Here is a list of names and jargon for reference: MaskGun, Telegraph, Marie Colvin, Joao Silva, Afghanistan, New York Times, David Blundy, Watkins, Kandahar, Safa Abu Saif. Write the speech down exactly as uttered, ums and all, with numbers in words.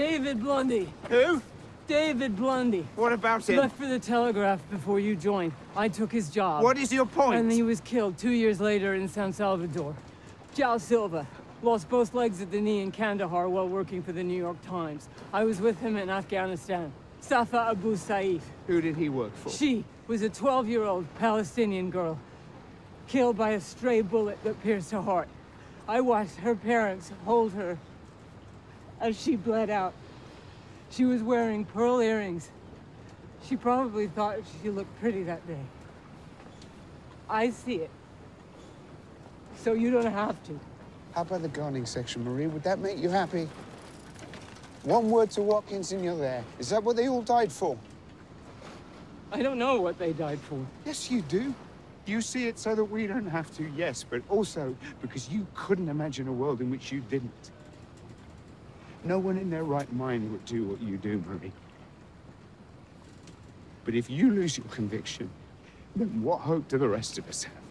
David Blundy. Who? David Blundy. What about him? He left for the Telegraph before you joined. I took his job. What is your point? And he was killed two years later in San Salvador. Joao Silva lost both legs at the knee in Kandahar while working for the New York Times. I was with him in Afghanistan. Safa Abu Saif. Who did he work for? She was a twelve-year-old Palestinian girl, killed by a stray bullet that pierced her heart. I watched her parents hold her as she bled out. She was wearing pearl earrings. She probably thought she looked pretty that day. I see it. So you don't have to. How about the gardening section, Marie? Would that make you happy? One word to Watkins and you're there. Is that what they all died for? I don't know what they died for. Yes, you do. You see it so that we don't have to, yes, but also because you couldn't imagine a world in which you didn't. No one in their right mind would do what you do, Marie. But if you lose your conviction, then what hope do the rest of us have?